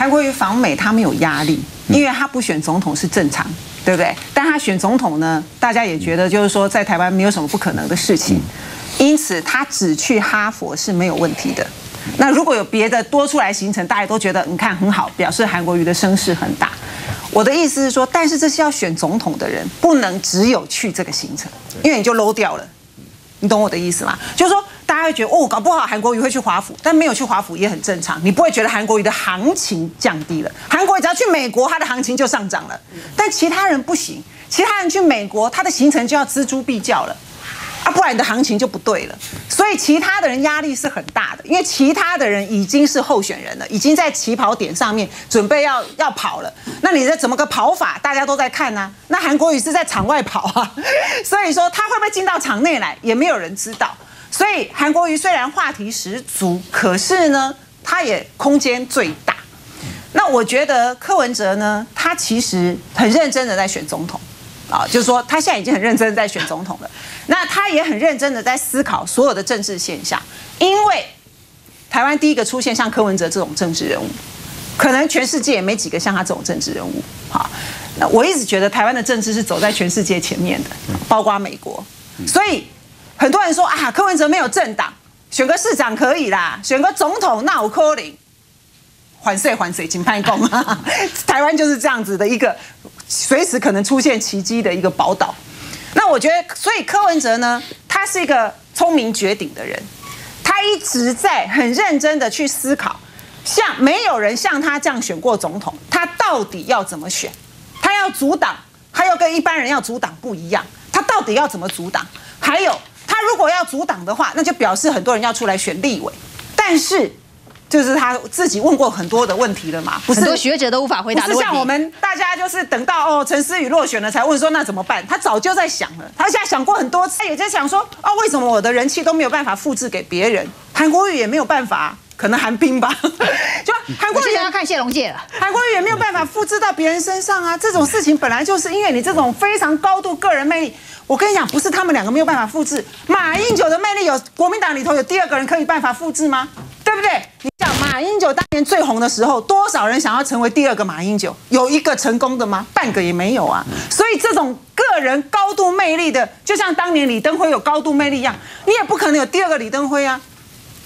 韩国瑜访美他们有压力，因为他不选总统是正常，对不对？但他选总统呢，大家也觉得就是说在台湾没有什么不可能的事情，因此他只去哈佛是没有问题的。那如果有别的多出来行程，大家都觉得你看很好，表示韩国瑜的声势很大。 我的意思是说，但是这是要选总统的人，不能只有去这个行程，因为你就 low 掉了，你懂我的意思吗？就是说，大家会觉得哦，搞不好韩国瑜会去华府，但没有去华府也很正常，你不会觉得韩国瑜的行情降低了。韩国瑜只要去美国，他的行情就上涨了，但其他人不行，其他人去美国，他的行程就要锱铢必较了。 啊，不然你的行情就不对了，所以其他的人压力是很大的，因为其他的人已经是候选人了，已经在起跑点上面准备要跑了。那你的怎么个跑法，大家都在看呢、啊？那韩国瑜是在场外跑啊，所以说他会不会进到场内来，也没有人知道。所以韩国瑜虽然话题十足，可是呢，他也空间最大。那我觉得柯文哲呢，他其实很认真的在选总统。 啊，就是说他现在已经很认真的在选总统了，那他也很认真的在思考所有的政治现象，因为台湾第一个出现像柯文哲这种政治人物，可能全世界也没几个像他这种政治人物。好，那我一直觉得台湾的政治是走在全世界前面的，包括美国，所以很多人说啊，柯文哲没有政党，选个市长可以啦，选个总统那有可能。 还税还税，请判供啊！台湾就是这样子的一个随时可能出现奇迹的一个宝岛。那我觉得，所以柯文哲呢，他是一个聪明绝顶的人，他一直在很认真的去思考，像没有人像他这样选过总统，他到底要怎么选？他要阻挡，他又跟一般人要阻挡不一样，他到底要怎么阻挡？还有，他如果要阻挡的话，那就表示很多人要出来选立委，但是。 就是他自己问过很多的问题了嘛，不是很多学者都无法回答的问题。不是像我们大家就是等到哦陈思宇落选了才问说那怎么办？他早就在想了，他现在想过很多次，他也在想说哦为什么我的人气都没有办法复制给别人？韩国瑜也没有办法，可能韩冰吧，就韩国瑜要看谢龙介了，韩国瑜也没有办法复制到别人身上啊。这种事情本来就是因为你这种非常高度个人魅力。 我跟你讲，不是他们两个没有办法复制，马英九的魅力有国民党里头有第二个人可以办法复制吗？对不对？你想马英九当年最红的时候，多少人想要成为第二个马英九？有一个成功的吗？半个也没有啊！所以这种个人高度魅力的，就像当年李登辉有高度魅力一样，你也不可能有第二个李登辉啊。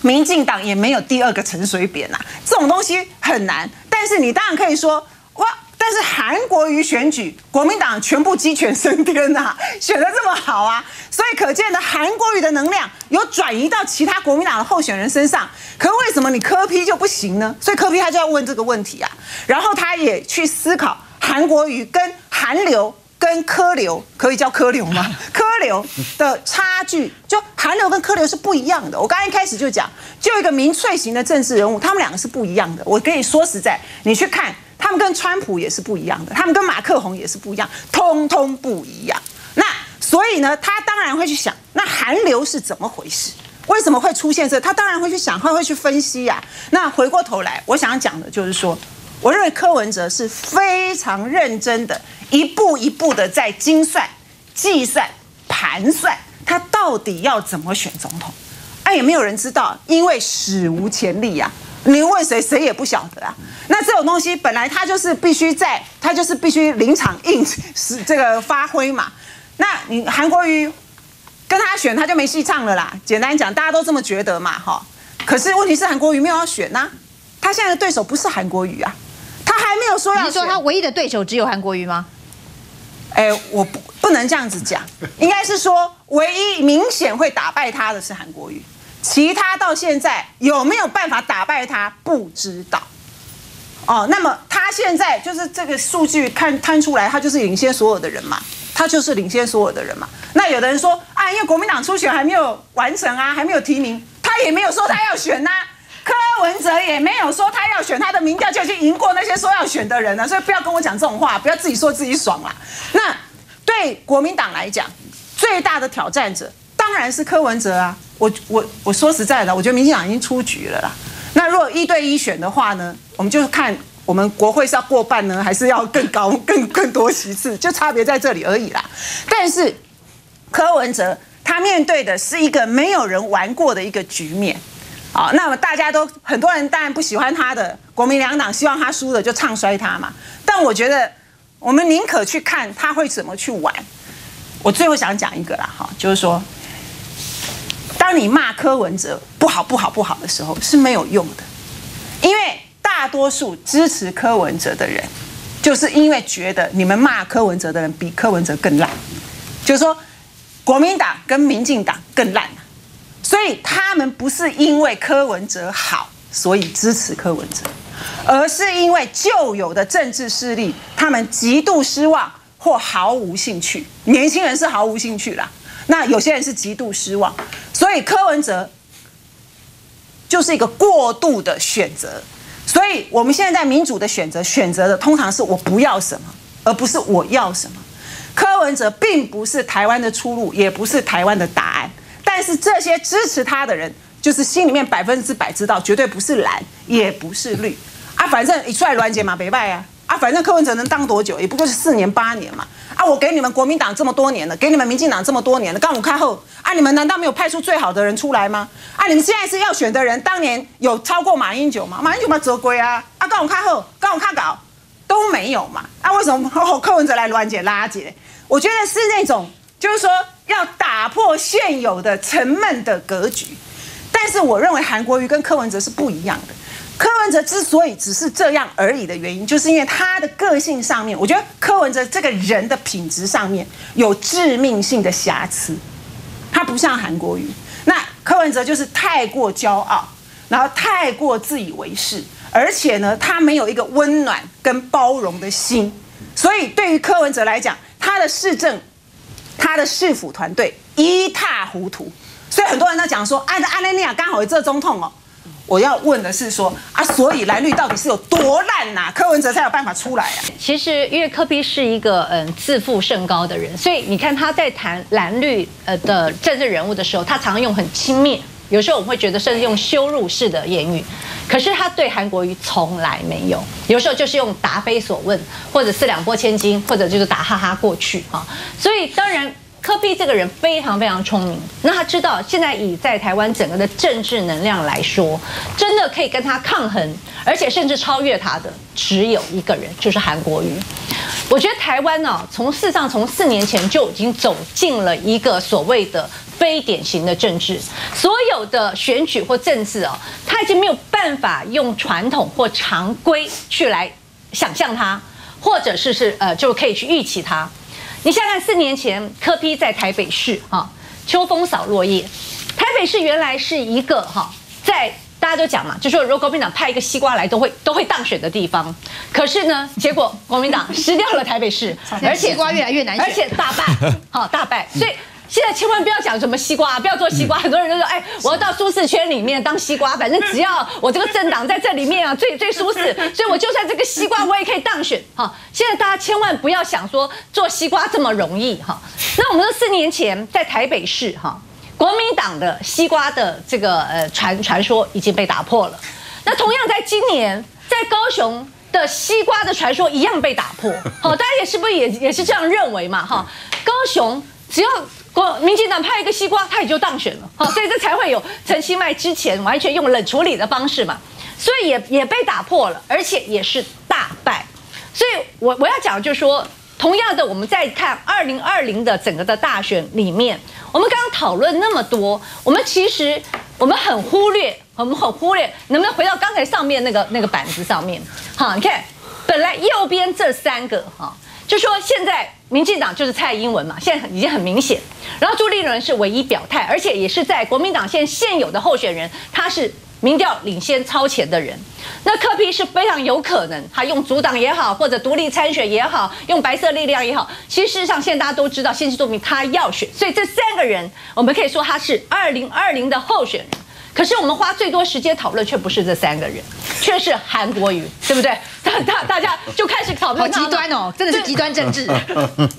民进党也没有第二个陈水扁啊，这种东西很难。但是你当然可以说，哇。 但是韩国瑜选举，国民党全部鸡犬升天呐、啊，选得这么好啊，所以可见的韩国瑜的能量有转移到其他国民党的候选人身上。可为什么你柯 P 就不行呢？所以柯 P 他就要问这个问题啊，然后他也去思考韩国瑜跟韩流跟柯流可以叫柯流吗？柯流的差距，就韩流跟柯流是不一样的。我刚刚一开始就讲，就一个民粹型的政治人物，他们两个是不一样的。我跟你说实在，你去看。 他们跟川普也是不一样的，他们跟马克宏也是不一样，通通不一样。那所以呢，他当然会去想，那韩流是怎么回事？为什么会出现这？他当然会去想，他会去分析啊。那回过头来，我想讲的就是说，我认为柯文哲是非常认真的，一步一步的在精算、计算、盘算，他到底要怎么选总统？哎，也没有人知道，因为史无前例呀、啊。 你问谁，谁也不晓得啊。那这种东西本来他就是必须临场硬是这个发挥嘛。那你韩国瑜跟他选，他就没戏唱了啦。简单讲，大家都这么觉得嘛，哈。可是问题是韩国瑜没有要选呐、啊，他现在的对手不是韩国瑜啊，他还没有说要选。你说他唯一的对手只有韩国瑜吗？哎，我不能这样子讲，应该是说唯一明显会打败他的是韩国瑜。 其他到现在有没有办法打败他不知道，哦，那么他现在就是这个数据看摊出来，他就是领先所有的人嘛，他就是领先所有的人嘛。那有的人说啊，因为国民党初选还没有完成啊，还没有提名，他也没有说他要选呐、啊，柯文哲也没有说他要选，他的民调就已经赢过那些说要选的人了，所以不要跟我讲这种话，不要自己说自己爽啦。那对国民党来讲，最大的挑战者。 当然是柯文哲啊！我说实在的，我觉得民进党已经出局了啦。那如果1对1选的话呢，我们就看我们国会是要过半呢，还是要更高、更多席次，就差别在这里而已啦。但是柯文哲他面对的是一个没有人玩过的一个局面好，那么大家都很多人当然不喜欢他的国民两党，希望他输的就唱衰他嘛。但我觉得我们宁可去看他会怎么去玩。我最后想讲一个啦，哈，就是说，当你骂柯文哲不好的时候是没有用的，因为大多数支持柯文哲的人，就是因为觉得你们骂柯文哲的人比柯文哲更烂，就是说国民党跟民进党更烂。 所以他们不是因为柯文哲好，所以支持柯文哲，而是因为旧有的政治势力，他们极度失望或毫无兴趣。年轻人是毫无兴趣啦，那有些人是极度失望，所以柯文哲就是一个过度的选择。所以我们现在民主的选择的通常是我不要什么，而不是我要什么。柯文哲并不是台湾的出路，也不是台湾的答案。 但是这些支持他的人，就是心里面100%知道，绝对不是蓝，也不是绿啊。反正一出来软解嘛，北拜啊啊，反正柯文哲能当多久，也不过是4年8年嘛啊。我给你们国民党这么多年了，给你们民进党这么多年了，干我看后啊，你们难道没有派出最好的人出来吗？啊，你们现在是要选的人，当年有超过马英九吗？马英九嘛折归啊啊，干我看后，干我看搞都没有嘛啊，为什么柯文哲来软解拉解？我觉得是那种。 就是说，要打破现有的沉闷的格局，但是我认为韩国瑜跟柯文哲是不一样的。柯文哲之所以只是这样而已的原因，就是因为他的个性上面，我觉得柯文哲这个人的品质上面有致命性的瑕疵，他不像韩国瑜。那柯文哲就是太过骄傲，然后太过自以为是，而且呢，他没有一个温暖跟包容的心，所以对于柯文哲来讲，他的市政。 他的市府团队一塌糊涂，所以很多人都讲说，安内利亚刚好有这总统哦。我要问的是说啊，所以蓝绿到底是有多烂呐？柯文哲才有办法出来啊。其实因为柯 P 是一个自负甚高的人，所以你看他在谈蓝绿的政治人物的时候，他常用很轻蔑，有时候我们会觉得甚至用羞辱式的言语。 可是他对韩国瑜从来没有，有时候就是用答非所问，或者四两拨千斤，或者就是打哈哈过去啊。所以当然，柯 P 这个人非常聪明，那他知道现在以在台湾整个的政治能量来说，真的可以跟他抗衡，而且甚至超越他的只有一个人，就是韩国瑜。我觉得台湾呢，事实上从4年前就已经走进了一个所谓的。 非典型的政治，所有的选举或政治哦，他已经没有办法用传统或常规去来想象它，或者是就可以去预期它。你想想4年前柯 P 在台北市啊，秋风扫落叶，台北市原来是一个哈，在大家都讲嘛，就说如果国民党派一个西瓜来，都会当选的地方。可是呢，结果国民党失掉了台北市，而且西瓜越来越难选，而且大败，好大败，所以。 现在千万不要讲什么西瓜、啊，不要做西瓜。很多人都说，哎，我要到舒适圈里面当西瓜，反正只要我这个政党在这里面啊，最舒适，所以我就算这个西瓜，我也可以当选哈。现在大家千万不要想说做西瓜这么容易哈。那我们说4年前在台北市哈，国民党的西瓜的这个传说已经被打破了。那同样在今年，在高雄。 的西瓜的传说一样被打破，好，大家也是这样认为嘛，哈。高雄只要民进党派一个西瓜，他也就当选了，好，所以这才会有陈其迈之前完全用冷处理的方式嘛，所以也被打破了，而且也是大败。所以我要讲就是说，同样的，我们再看2020的整个的大选里面，我们刚刚讨论那么多，其实我们很忽略。 我们很忽略，能不能回到刚才上面那个板子上面？好，你看，本来右边这3个哈，就说现在民进党就是蔡英文嘛，现在已经很明显。然后朱立伦是唯一表态，而且也是在国民党现有的候选人，他是民调领先超前的人。那柯 P 是非常有可能，他用阻挡也好，或者独立参选也好，用白色力量也好，其实事实上现在大家都知道，现实证明他要选，所以这3个人我们可以说他是2020的候选人。 可是我们花最多时间讨论，却不是这3个人，却是韩国瑜，对不对？大家就开始讨论，好极端哦，真的是极端政治，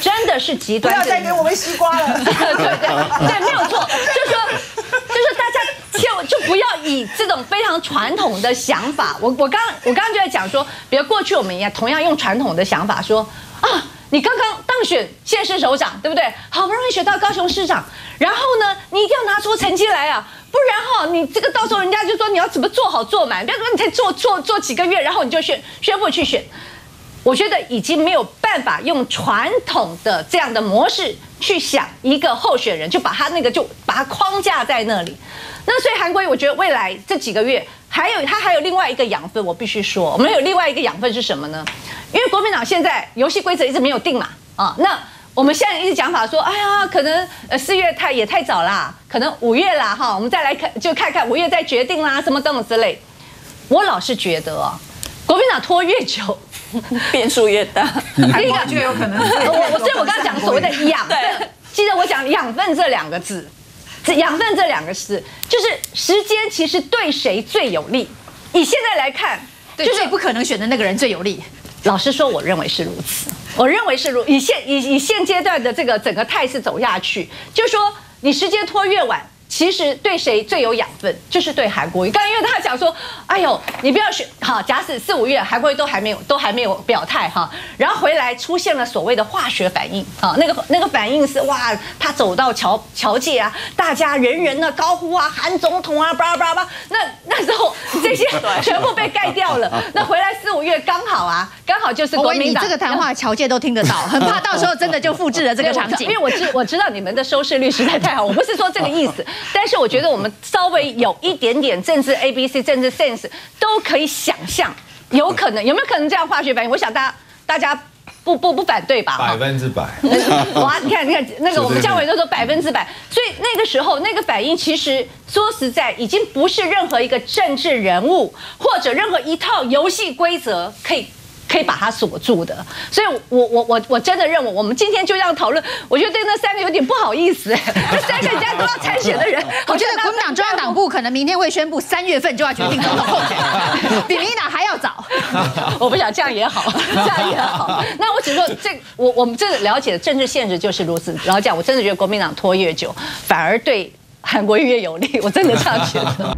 真的是极端。不要再给我们西瓜了，对，没有错，就是大家就不要以这种非常传统的想法。我刚就在讲说，比如过去我们也同样用传统的想法说啊。你刚刚当选县市首长，对不对？好不容易选到高雄市长，然后呢，你一定要拿出成绩来啊！ 不然哈，你这个到时候人家就说你要怎么做好做满，不要说你才做几个月，然后你就宣布去选。我觉得已经没有办法用传统的这样的模式去想一个候选人，就把他框架在那里。那所以韩国瑜，我觉得未来这几个月还有另外一个养分，我必须说，我们有另外一个养分是什么呢？因为国民党现在游戏规则一直没有定嘛，啊，那。 我们现在一直讲法说，哎呀，可能4月也太早啦，可能5月啦哈，我们再来看看5月再决定啦，什么等等之类。我老是觉得哦，国民党拖越久，变数越大，韩国就有可能。所以我刚刚讲所谓的养分，记得我讲养分这两个字，养分这两个字就是时间其实对谁最有利。以现在来看，就是不可能选的那个人最有利。 老实说，我认为是如此。我认为是以现阶段的这个整个态势走下去，就说你时间拖越晚，其实对谁最有养分，就是对韩国瑜。刚刚因为他讲说，哎呦，你不要选好，假使4、5月韩国瑜都还没有表态哈，然后回来出现了所谓的化学反应啊，那个反应是哇，他走到侨界啊，大家人高呼啊，韩总统啊，叭叭叭，那时候这些全部被盖掉了，那回来4、5月刚好啊。 刚好就是国民党，你这个谈话侨界都听得到，很怕到时候真的就复制了这个场景。因为我知道你们的收视率实在太好，我不是说这个意思，但是我觉得我们稍微有一点点政治 ABC、政治 sense 都可以想象，有没有可能这样化学反应？我想大家。 不反对吧？100%。哇，你看那个我们教委都说100%，所以那个时候那个反应，其实说实在，已经不是任何一个政治人物或者任何一套游戏规则可以把它锁住的。所以我真的认为，我们今天就这样讨论，我觉得对那3个有点不好意思。那3个人家都要参选的人，我觉得国民党中央党部可能明天会宣布3月份就要决定总统候选人，比民进党还要早。 我不想这样也好，这样也好。那我只说我们真的了解政治现实就是如此。然后讲，我真的觉得国民党拖越久，反而对韩国瑜越有利。我真的这样觉得。